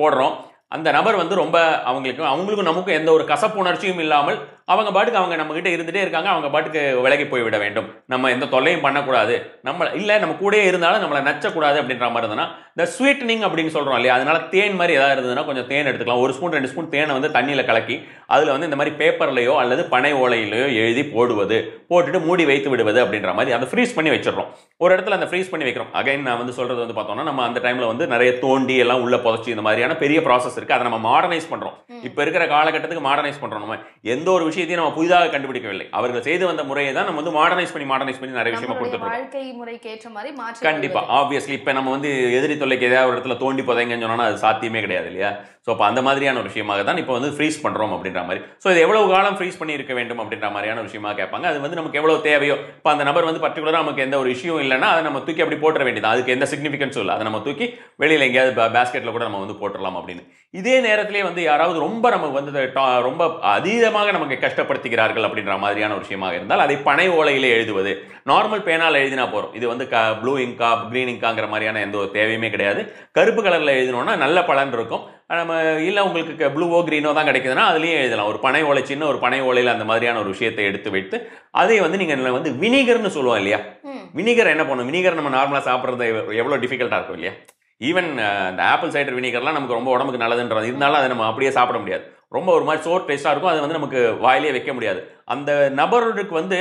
போடுறோம், அந்த நபர் வந்து ரொம்ப அவங்களுக்கும் நமக்கும் எந்த ஒரு கசப்புணர்ச்சியும் இல்லாமல் அவங்க பாட்டுக்கு அவங்க நம்மகிட்ட இருந்துகிட்டே இருக்காங்க, அவங்க பாட்டுக்கு விலகி போய்விட வேண்டும், நம்ம எந்த தொல்லையும் பண்ணக்கூடாது, நம்ம இல்லை நம்ம கூட இருந்தாலும் நம்மளை நச்சக்கூடாது அப்படின்ற மாதிரி இருந்ததுன்னா இந்த ஸ்வீட்டனிங் அப்படின்னு சொல்கிறோம் இல்லையா. அதனால தேன் மாதிரி ஏதாவது இருந்ததுன்னா கொஞ்சம் தேன் எடுத்துக்கலாம். ஒரு ஸ்பூன் 2 ஸ்பூன் தேனை வந்து தண்ணியில் கலக்கி அதில் வந்து இந்த மாதிரி பேப்பர்லையோ அல்லது பனை ஓலையிலையோ எழுதி போட்டுட்டு மூடி வைத்து விடுவது அப்படின்ற மாதிரி அதை ஃப்ரீஸ் பண்ணி வச்சிடறோம். ஒரு இடத்துல அந்த ஃப்ரீஸ் பண்ணி வைக்கிறோம். அகைன் நான் வந்து சொல்கிறது வந்து பார்த்தோம்னா நம்ம அந்த டைமில் வந்து நிறைய தோண்டி எல்லாம் உள்ளே புதைச்சி இந்த மாதிரியான பெரிய ப்ராசஸ் இருக்குது. அதை நம்ம மாடர்னைஸ் பண்ணுறோம். இப்போ இருக்கிற காலகட்டத்துக்கு மாடர்னைஸ் பண்ணுறோம். நம்ம எந்த ஒரு விஷயத்தையும் நம்ம புதிதாக கண்டுபிடிக்கவில்லை, அவர்கள் செய்து வந்த முறையை தான் நம்ம வந்து மாடர்னைஸ் பண்ணி நிறைய விஷயமா கொடுத்துருக்கோம். வாழ்க்கை முறைக்கு ஏற்ற மாதிரி மாற்றி கண்டிப்பாக ஆப்வியஸ்லி இப்போ நம்ம வந்து எதிரி தொல்லைக்கு ஏதாவது ஒரு இடத்துல தோண்டி புதைங்கன்னு சொன்னோன்னா அது சாத்தியமே கிடையாது இல்லையா. ஸோ அப்போ அந்த மாதிரியான ஒரு விஷயமாக தான் இப்போ வந்து ஃப்ரீஸ் பண்ணுறோம் அப்படின்ற மாதிரி. ஸோ இது எவ்வளவு காலம் ஃப்ரீஸ் பண்ணி இருக்க வேண்டும் அப்படின்ற மாதிரியான விஷயமாக கேட்பாங்க. அது வந்து நமக்கு எவ்வளோ தேவையோ. இப்போ அந்த நபர் வந்து பர்டிகுலராக நமக்கு எந்த ஒரு இஷ்யூ இல்லைன்னா அதை நம்ம தூக்கி அப்படி போட்டுற வேண்டியது, அதுக்கு எந்த சிக்னிஃபிகன்ஸும் இல்லை, அதை நம்ம தூக்கி வெளியில் எங்கேயாவது பேஸ்கெட்டில் கூட நம்ம வந்து போட்டுடலாம் அப்படின்னு. இதே நேரத்திலே வந்து யாராவது ரொம்ப நமக்கு வந்து ரொம்ப அதீதமாக நமக்கு கஷ்டப்படுத்துகிறார்கள் அப்படின்ற மாதிரியான ஒரு விஷயமாக இருந்தால் அதை பனை ஓலையிலே எழுதுவது. நார்மல் பேனால் எழுதினா போகிறோம், இது வந்து ப்ளூ இங்கா க்ரீன் இங்காங்கிற மாதிரியான எந்த ஒரு தேவையுமே கிடையாது. கருப்பு கலரில் எழுதினோன்னா நல்ல பலன் இருக்கும். நம்ம இல்லை உங்களுக்கு ப்ளூவோ க்ரீனோ தான் கிடைக்குதுன்னா அதுலேயும் எழுதலாம். ஒரு பனை ஓலை, சின்ன ஒரு பனை ஓலையில் அந்த மாதிரியான ஒரு விஷயத்தை எடுத்து வைத்து அதை வந்து நீங்கள் வந்து வினிகர்னு சொல்லுவோம் இல்லையா. வினிகர் என்ன பண்ணும், வினிகர் நம்ம நார்மலாக சாப்பிட்றது எவ்வளோ டிஃபிகல்ட்டாக இருக்கும் இல்லையா. ஈவன் இந்த ஆப்பிள் சைடர் வினிகர்லாம் நமக்கு ரொம்ப உடம்புக்கு நல்லதுன்றது இருந்தாலும் அதை நம்ம அப்படியே சாப்பிட முடியாது. ரொம்ப ஒரு மாதிரி சோர் டேஸ்டா இருக்கும். அது வந்து நமக்கு வாயிலே வைக்க முடியாது. அந்த நபருக்கு வந்து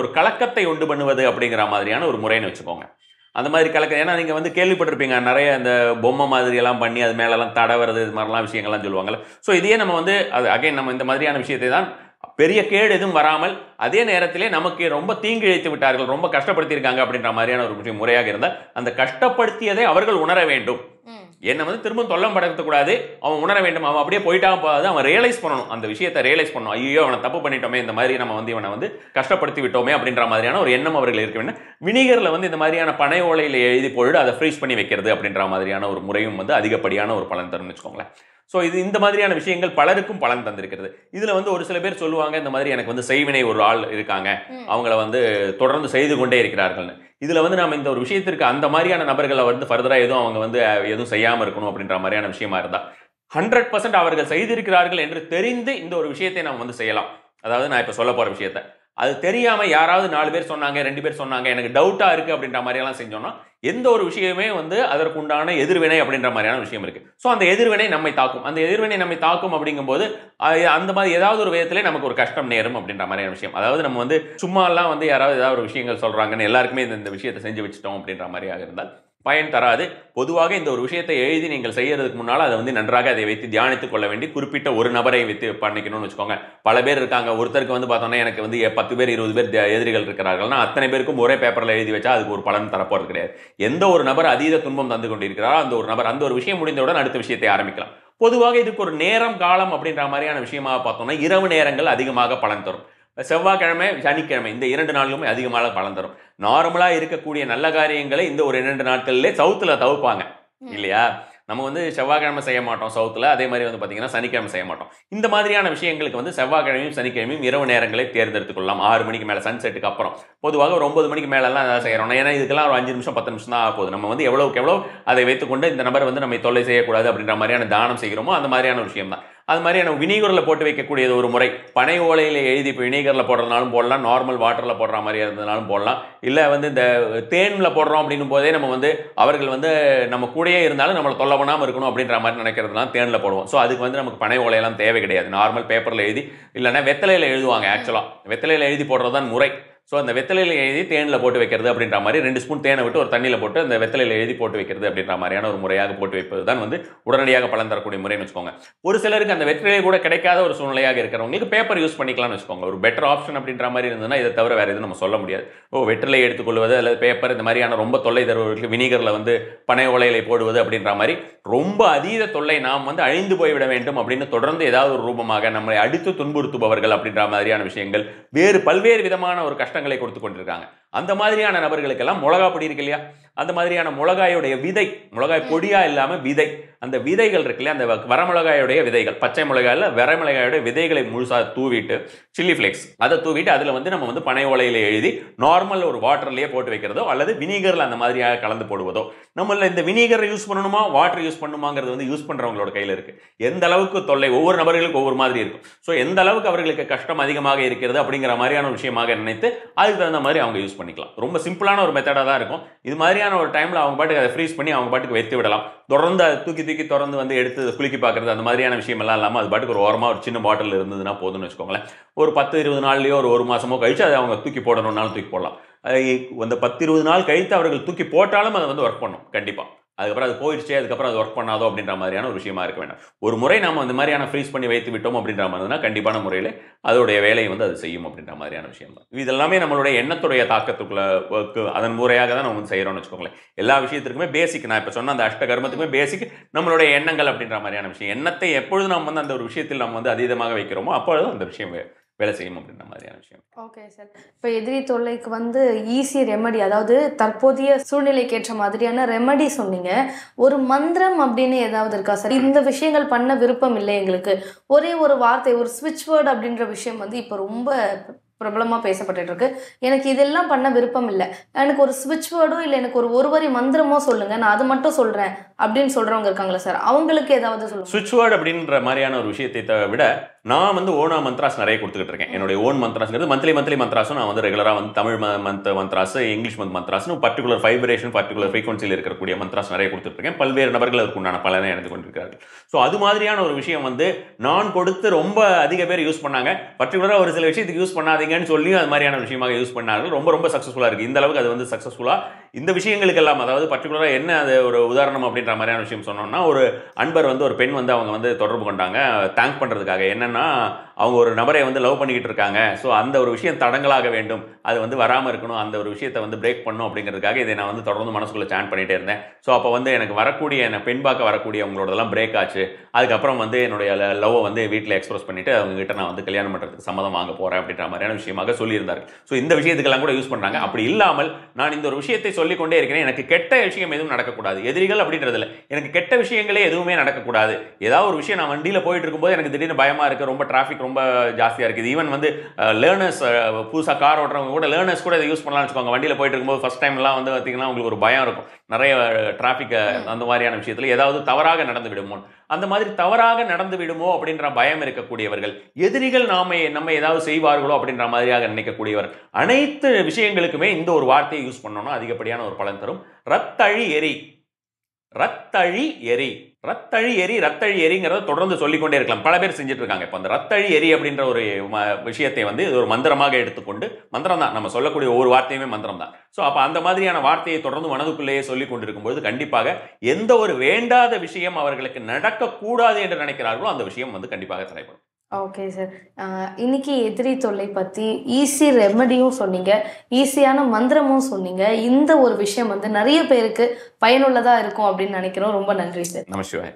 ஒரு கலக்கத்தை உண்டு பண்ணுவது அப்படிங்கிற மாதிரியான ஒரு முறைன்னு வச்சுக்கோங்க. அந்த மாதிரி கலக்க, ஏன்னா நீங்கள் வந்து கேள்விப்பட்டிருப்பீங்க நிறைய அந்த பொம்மை மாதிரியெல்லாம் பண்ணி அது மேலெல்லாம் தடவுறது இது மாதிரிலாம் விஷயங்கள்லாம் சொல்லுவாங்கள்ல. ஸோ இதையே நம்ம வந்து அது அகைன் நம்ம இந்த மாதிரியான விஷயத்தை தான் பெரிய கேடு எதுவும் வராமல் அதே நேரத்திலே நமக்கு ரொம்ப தீங்கு இழைத்து விட்டார்கள், ரொம்ப கஷ்டப்படுத்தியிருக்காங்க அப்படின்ற மாதிரியான ஒரு விஷயம் முறையாக இருந்தால் அந்த கஷ்டப்படுத்தியதை அவர்கள் உணர வேண்டும். என்னை வந்து திரும்ப தொல்லம் படுத்தக்கூடாது, அவன் உணர வேண்டும். அவன் அப்படியே போயிட்டான் போகாது, அவன் ரியலைஸ் பண்ணணும், அந்த விஷயத்தை ரியலைஸ் பண்ணணும். ஐயோ அவனை தப்பு பண்ணிட்டோமே, இந்த மாதிரி நம்ம வந்து இவனை வந்து கஷ்டப்படுத்தி விட்டோமே அப்படின்ற மாதிரியான ஒரு எண்ணம் அவர்கள் இருக்க வேண்டும். வினிகரில் வந்து இந்த மாதிரியான பனை ஓலையில் எழுதி போட்டு அதை ஃப்ரீஸ் பண்ணி வைக்கிறது அப்படின்ற மாதிரியான ஒரு முறையும் வந்து அதிகப்படியான ஒரு பலன் தரும்னு வச்சுக்கோங்களேன். ஸோ இது இந்த மாதிரியான விஷயங்கள் பலருக்கும் பலன் தந்திருக்கிறது. இதில் வந்து ஒரு சில பேர் சொல்லுவாங்க, இந்த மாதிரி எனக்கு வந்து செய்வினை ஒரு ஆள் இருக்காங்க, அவங்கள வந்து தொடர்ந்து செய்து கொண்டே இருக்கிறார்கள்னு. இதில் வந்து நம்ம இந்த ஒரு விஷயத்திற்கு அந்த மாதிரியான நபர்களை வந்து ஃபர்தராக எதுவும் அவங்க வந்து எதுவும் செய்யாமல் இருக்கணும் அப்படின்ற மாதிரியான விஷயமா இருந்தால் 100% அவர்கள் செய்திருக்கிறார்கள் என்று தெரிந்து இந்த ஒரு விஷயத்தை நாம் வந்து செய்யலாம். அதாவது நான் இப்போ சொல்ல போகிற விஷயத்த அது தெரியாமல் யாராவது 4 பேர் சொன்னாங்க, 2 பேர் சொன்னாங்க, எனக்கு டவுட்டாக இருக்குது அப்படின்ற மாதிரியெல்லாம் செஞ்சோன்னா எந்த ஒரு விஷயமே வந்து அதற்குண்டான எதிர்வினை அப்படின்ற மாதிரியான விஷயம் இருக்குது. ஸோ அந்த எதிர்வினை நம்மை தாக்கும், அந்த எதிர்வினை நம்மை தாக்கும் அப்படிங்கும்போது அந்த மாதிரி ஏதாவது ஒரு விதத்திலே நமக்கு ஒரு கஷ்டம் நேரும் அப்படின்ற மாதிரியான விஷயம். அதாவது நம்ம வந்து சும்மாலாம் வந்து யாராவது ஏதாவது ஒரு விஷயங்கள் சொல்கிறாங்கன்னு எல்லாருக்குமே இந்த விஷயத்தை செஞ்சு வச்சுட்டோம் அப்படின்ற மாதிரியாக இருந்தால் பயன் தராது. பொதுவாக இந்த ஒரு விஷயத்தை எழுதி நீங்கள் செய்யறதுக்கு முன்னால் அதை வந்து நன்றாக அதை வைத்து தியானித்துக் கொள்ள வேண்டி குறிப்பிட்ட ஒரு நபரை வைத்து பண்ணிக்கணும்னு வச்சுக்கோங்க. பல பேர் இருக்காங்க, ஒருத்தருக்கு வந்து பார்த்தோன்னா எனக்கு வந்து 10 பேர் 20 பேர் எதிரிகள் இருக்கிறார்கள்னா அத்தனை பேருக்கும் ஒரே பேப்பரில் எழுதி வச்சா அதுக்கு ஒரு பலன் தரப்போகிறது கிடையாது. எந்த ஒரு நபர் அதீத துன்பம் தந்து கொண்டிருக்கிறாரோ அந்த ஒரு நபர் அந்த ஒரு விஷயம் முடிந்தவுடன் அடுத்த விஷயத்தை ஆரம்பிக்கலாம். பொதுவாக இதுக்கு ஒரு நேரம் காலம் அப்படின்ற மாதிரியான விஷயமாக பார்த்தோம்னா இரவு நேரங்கள் அதிகமாக பலன் தரும். செவ்வாய்க்கிழமை, சனிக்கிழமை இந்த 2 நாட்களுமே அதிகமாக பலன் தரும். நார்மலாக இருக்கக்கூடிய நல்ல காரியங்களை இந்த ஒரு 2 நாட்கள்லேயே சவுத்தில் தவிப்பாங்க இல்லையா. நம்ம வந்து செவ்வாய்க்கிழமை செய்ய மாட்டோம் சவுத்தில், அதே மாதிரி வந்து பார்த்தீங்கன்னா சனிக்கிழமை செய்ய மாட்டோம். இந்த மாதிரியான விஷயங்களுக்கு வந்து செவ்வாய்க்கிழமையும் சனிக்கிழமையும் இரவு நேரங்களை தேர்ந்தெடுத்துக்கொள்ளலாம். 6 மணிக்கு மேலே, சன்செட்டுக்கு அப்புறம். பொதுவாக ஒரு 9 மணிக்கு மேலெல்லாம் அதை செய்கிறோம், ஏன்னா இதுக்கெல்லாம் ஒரு 5 நிமிஷம் 10 நிமிஷம் தான் ஆகுது. நம்ம வந்து எவ்வளோக்கு எவ்வளோ அதை வைத்துக்கொண்டு இந்த நபர் வந்து நம்ம தொல்லை செய்யக்கூடாது அப்படின்ற மாதிரியான தானம் செய்கிறோமோ அந்த மாதிரியான விஷயம் தான். அது மாதிரியான வினிகரில் போட்டு வைக்கக்கூடியது ஒரு முறை. பனை ஓலையில் எழுதி இப்போ வினிகரில் போடுறதுனாலும் போடலாம், நார்மல் வாட்டரில் போடுற மாதிரி இருந்ததுனாலும் போடலாம். இல்லை வந்து இந்த தேனில் போடுறோம் அப்படின்னும் போதே நம்ம வந்து அவர்கள் வந்து நம்ம கூடயே இருந்தாலும் நம்மளை தொல்லை பண்ணாமல் இருக்கணும் அப்படின்ற மாதிரி நினைக்கிறதுலாம் தேனில் போடுவோம். ஸோ அதுக்கு வந்து நமக்கு பனை ஓலையெல்லாம் தேவை கிடையாது. நார்மல் பேப்பரில் எழுதி இல்லைன்னா வெத்தலையில் எழுதுவாங்க. ஆக்சுவலாக வெத்தலையில் எழுதி போடுறது தான் முறை. ஸோ அந்த வெத்தலையில் எழுதி தேனில் போட்டு வைக்கிறது அப்படின்ற மாதிரி 2 ஸ்பூன் தேனை விட்டு ஒரு தண்ணியில் போட்டு அந்த வெத்தலையில் எழுதி போட்டு வைக்கிறது அப்படின்ற மாதிரியான ஒரு முறையாக போட்டு வைப்பது தான் வந்து உடனடியாக பலன் தரக்கூடிய முறைன்னு வச்சுக்கோங்க. ஒரு சிலருக்கு அந்த வெற்றிலையை கூட கிடைக்காத ஒரு சூழ்நிலையாக இருக்கிறவங்களுக்கு பேப்பர் யூஸ் பண்ணிக்கலாம்னு வச்சுக்கோங்க. ஒரு பெட்டர் ஆப்ஷன் அப்படின்ற மாதிரி இருந்ததுன்னா இதை தவிர வேறு எதுவும் நம்ம சொல்ல முடியாது. வெற்றிலை எடுத்துக்கொள்வது அல்லது பேப்பர் இந்த மாதிரியான ரொம்ப தொல்லை தருவர்களுக்கு வினிகரில் வந்து பனை ஓலையிலை போடுவது அப்படின்ற மாதிரி ரொம்ப அதீத தொல்லை, நாம் வந்து அழிந்து போய்விட வேண்டும் அப்படின்னு தொடர்ந்து ஏதாவது ஒரு ரூபமாக நம்மளை அடித்து துன்புறுத்துபவர்கள் அப்படின்ற மாதிரியான விஷயங்கள் வேறு பல்வேறு விதமான ஒரு கஷ்டங்களை கொடுத்து கொண்டிருக்காங்க. அந்த மாதிரியான நபர்களுக்கெல்லாம் மிளகா பொடி இருக்கு இல்லையா, அந்த மாதிரியான மிளகாயுடைய விதை, மிளகாய் பொடியா இல்லாமல் விதை, அந்த விதைகள் இருக்கு இல்லையா, அந்த வரமிளகாயுடைய விதைகள், பச்சை மிளகாயில் வரமிளகாயுடைய விதைகளை முழுசாக தூவிட்டு சில்லி ஃப்ளேக்ஸ் அதை தூவிட்டு அதில் வந்து நம்ம வந்து பனை ஓலையில் எழுதி நார்மல் ஒரு வாட்டர்லேயே போட்டு வைக்கிறதோ அல்லது வினிகரில் அந்த மாதிரியாக கலந்து போடுவதோ. நம்மள இந்த வினிகர் யூஸ் பண்ணணுமா வாட்டர் யூஸ் பண்ணுமாங்கிறது வந்து யூஸ் பண்ணுறவங்களோட கையில் இருக்குது. எந்த அளவுக்கு தொல்லை ஒவ்வொரு நபர்களுக்கு ஒவ்வொரு மாதிரி இருக்கும். ஸோ எந்த அளவுக்கு அவர்களுக்கு கஷ்டம் அதிகமாக இருக்கிறது அப்படிங்கிற மாதிரியான விஷயமாக நினைத்து அதுக்கு தகுந்த மாதிரி அவங்க யூஸ் பண்ணிக்கலாம். ரொம்ப சிம்பிளான ஒரு மெத்தடாக தான் இருக்கும். இது மாதிரியான ஒரு டைமில் அவங்க பாட்டுக்கு அதை ஃப்ரீஸ் பண்ணி அவங்க பாட்டுக்கு வைத்து விடலாம். தொடர்ந்து அதை தூக்கி தொடர்ந்து வந்து எடுத்து குளிக்கி பார்க்குறது அந்த மாதிரியான விஷயமெல்லாம் இல்லாமல் அது பாட்டுக்கு ஒரு ஓரமாக ஒரு சின்ன பாட்டில் இருந்ததுன்னா போதும்னு வச்சுக்கோங்களேன். ஒரு 10-20 நாள்லையோ ஒரு மாதமோ கழிச்சு அதை அவங்க தூக்கி போடணுன்னாலும் தூக்கி போடலாம். அந்த 10-20 நாள் கழித்து அவர்கள் தூக்கி போட்டாலும் அதை வந்து ஒர்க் பண்ணும் கண்டிப்பாக. அதுக்கப்புறம் அது போயிடுச்சு, அதுக்கப்புறம் அது ஒர்க் பண்ணாதோ அப்படின்ற மாதிரியான ஒரு விஷயமா இருக்க வேண்டாம். ஒரு முறை நம்ம அந்த மாதிரியான ஃப்ரீஸ் பண்ணி வைத்து விட்டோம் அப்படின்ற மாதிரினா கண்டிப்பான முறையில் அதோடைய வேலையை வந்து அது செய்யும் அப்படின்ற மாதிரியான விஷயம் தான். இதெல்லாமே நம்மளுடைய எண்ணத்துடைய தாக்கத்துக்குள்ள அதன் முறையாக தான் நம்ம வந்து செய்கிறோம்னு வச்சுக்கோங்களேன். எல்லா விஷயத்துக்குமே பேசிக், நான் இப்போ சொன்ன அந்த அஷ்டகர்மத்துக்குமே பேசிக் நம்மளுடைய எண்ணங்கள் அப்படின்ற மாதிரியான விஷயம். எண்ணத்தை எப்பொழுது நம்ம வந்து அந்த ஒரு விஷயத்தில் நம்ம வந்து அதீதமாக வைக்கிறோமோ அப்பொழுது அந்த விஷயம் வேலை செய்யும் அப்படின்ற மாதிரியான விஷயம். ஓகே சார், இப்போ எதிரி தொல்லைக்கு வந்து ஈஸி ரெமெடி, அதாவது தற்போதைய சூழ்நிலைக்கு ஏற்ற மாதிரியான ரெமெடி சொன்னீங்க. ஒரு மந்திரம் அப்படின்னு ஏதாவது இருக்கா சார்? இந்த விஷயங்கள் பண்ண விருப்பம் இல்லை எங்களுக்கு, ஒரே ஒரு வார்த்தை, ஒரு ஸ்விட்ச் வேர்டு அப்படின்ற விஷயம் வந்து இப்போ ரொம்ப பிரபலமாக பேசப்பட்டு இருக்கு. எனக்கு இதெல்லாம் பண்ண விருப்பம் இல்லை, எனக்கு ஒரு ஸ்விட்ச் வேர்டோ இல்லை எனக்கு ஒரு வரி மந்திரமோ சொல்லுங்க, நான் அது மட்டும் சொல்றேன் அப்படின்னு சொல்றவங்க இருக்காங்களா சார்? அவங்களுக்கு ஏதாவது சொல்லுங்க. ஸ்விட்ச் வேர்டு அப்படின்ற மாதிரியான ஒரு விஷயத்தை விட நான் வந்து ஓனா மந்த்ராஸ் நிறைய கொடுத்துக்கிட்டு இருக்கேன். என்னுடைய ஓன் மந்த்ராஸ்ங்கிறது மந்த்லி மந்த்ராஸும் நான் வந்து ரெகுலராக வந்து Tamil month mantras, English month மந்த்ராஸ்னு பர்டிகுலர் வைப்ரேஷன் பர்டிகுலர் ஃப்ரீக்வன்சியில் இருக்கக்கூடிய மந்த்ராஸ் நிறைய கொடுத்துருக்கேன். பல்வேறு நபர்கள் அதுக்குண்டான பலனை எடுத்து கொண்டிருக்கிறார்கள். ஸோ அது மாதிரியான ஒரு விஷயம் வந்து நான் கொடுத்து ரொம்ப அதிக பேர் யூஸ் பண்ணாங்க. பர்டிகுலராக ஒரு சில விஷயத்துக்கு யூஸ் பண்ணாதீங்கன்னு சொல்லியும் அது மாதிரியான விஷயமாக யூஸ் பண்ணார்கள். ரொம்ப ரொம்ப சக்ஸஸ்ஃபுல்லாக இருக்குது. இந்த அளவுக்கு அது வந்து சக்ஸஸ்ஃபுல்லாக இந்த விஷயங்களுக்கு எல்லாம், அதாவது பர்டிகுலராக என்ன அது ஒரு உதாரணம் அப்படின்ற மாதிரியான விஷயம் சொன்னோம்னா, ஒரு அன்பர் வந்து ஒரு பெண் வந்து அவங்க வந்து தொடர்பு கொண்டாங்க தேங்க் பண்ணுறதுக்காக. என்னென்ன அவங்க ஒரு நபரை வந்து லவ் பண்ணிக்கிட்டு இருக்காங்க. ஸோ அந்த ஒரு விஷயம் தடங்களாக வேண்டும், அது வந்து வராமல் இருக்கணும், அந்த ஒரு விஷயத்தை வந்து பிரேக் பண்ணணும் அப்படிங்கிறதுக்காக இதை நான் வந்து தொடர்ந்து மனசுக்குள்ள சாண்ட் பண்ணிகிட்டே இருந்தேன். ஸோ அப்போ வந்து எனக்கு வரக்கூடிய என்னை பெண்பாக்க வரக்கூடிய அவங்களோடலாம் பிரேக் ஆச்சு. அதுக்கப்புறம் வந்து என்னுடைய லவ்வை வந்து வீட்டில் எக்ஸ்பிரஸ் பண்ணிவிட்டு அவங்ககிட்ட நான் வந்து கல்யாணம் பண்ணுறதுக்கு சம்மதம் வாங்க போகிறேன் அப்படின்ற மாதிரியான விஷயமாக சொல்லியிருந்தார்கள். ஸோ இந்த விஷயத்துக்கெல்லாம் கூட யூஸ் பண்ணுறாங்க. அப்படி இல்லாமல் நான் இந்த ஒரு விஷயத்தை சொல்லிக்கொண்டே இருக்கிறேன், எனக்கு கெட்ட விஷயம் எதுவும் நடக்கக்கூடாது, எதிரிகள் அப்படின்றதில்ல, எனக்கு கெட்ட விஷயங்களே எதுவுமே நடக்கக்கூடாது. ஏதாவது ஒரு விஷயம் நான் வண்டியில் போயிட்டு இருக்கும்போது எனக்கு திடீர்னு பயமாக இருக்குது, ரொம்ப டிராஃபிக் ரொம்ப ஜாஸ்தியாக இருக்குது. ஈவன் வந்து லேர்னர்ஸ், புதுசாக கார் ஓட்டுறவங்க கூட லேர்னர்ஸ் கூட இதை யூஸ் பண்ணலாம்னு வச்சுக்கோங்க. வண்டியில் போயிட்டு இருக்கும்போது ஃபஸ்ட் டைம்லாம் வந்து பார்த்திங்கன்னா உங்களுக்கு ஒரு பயம் இருக்கும், நிறைய டிராஃபிக், அந்த மாதிரியான விஷயத்தில் ஏதாவது தவறாக நடந்து விடுமோ, அந்த மாதிரி தவறாக நடந்து விடுமோ அப்படின்ற பயம் இருக்கக்கூடியவர்கள், எதிரிகள் நம்ம ஏதாவது செய்வார்களோ அப்படின்ற மாதிரியாக நினைக்கக்கூடியவர்கள், அனைத்து விஷயங்களுக்குமே இந்த ஒரு வார்த்தையை யூஸ் பண்ணோம்னா அதிகப்படியான ஒரு பலன் தரும். ரத்தழி எரி, ரத்தழி எரி, ரத்தழி எரி, ரத்தழி எரிங்கிறத தொடர்ந்து சொல்லிக்கொண்டே இருக்கலாம். பல பேர் செஞ்சுட்டு இருக்காங்க. இப்போ அந்த ரத்தழி எரி அப்படின்ற ஒரு விஷயத்தை வந்து ஒரு மந்திரமாக எடுத்துக்கொண்டு, மந்திரம் தான், நம்ம சொல்லக்கூடிய ஒவ்வொரு வார்த்தையுமே மந்திரம் தான். ஸோ அப்போ அந்த மாதிரியான வார்த்தையை தொடர்ந்து மனதுக்குள்ளேயே சொல்லி கொண்டிருக்கும்போது கண்டிப்பாக எந்த ஒரு வேண்டாத விஷயம் அவர்களுக்கு நடக்கக்கூடாது என்று நினைக்கிறார்களோ அந்த விஷயம் வந்து கண்டிப்பாக தடைபடும். ஓகே சார், இன்னைக்கு எதிரி தொல்லை பற்றி ஈஸி ரெமடியும் சொன்னீங்க, ஈஸியான மந்திரமும் சொன்னீங்க. இந்த ஒரு விஷயம் வந்து நிறைய பேருக்கு பயனுள்ளதாக இருக்கும் அப்படின்னு நினைக்கிறோம். ரொம்ப நன்றி சார். நமஸ்கார்.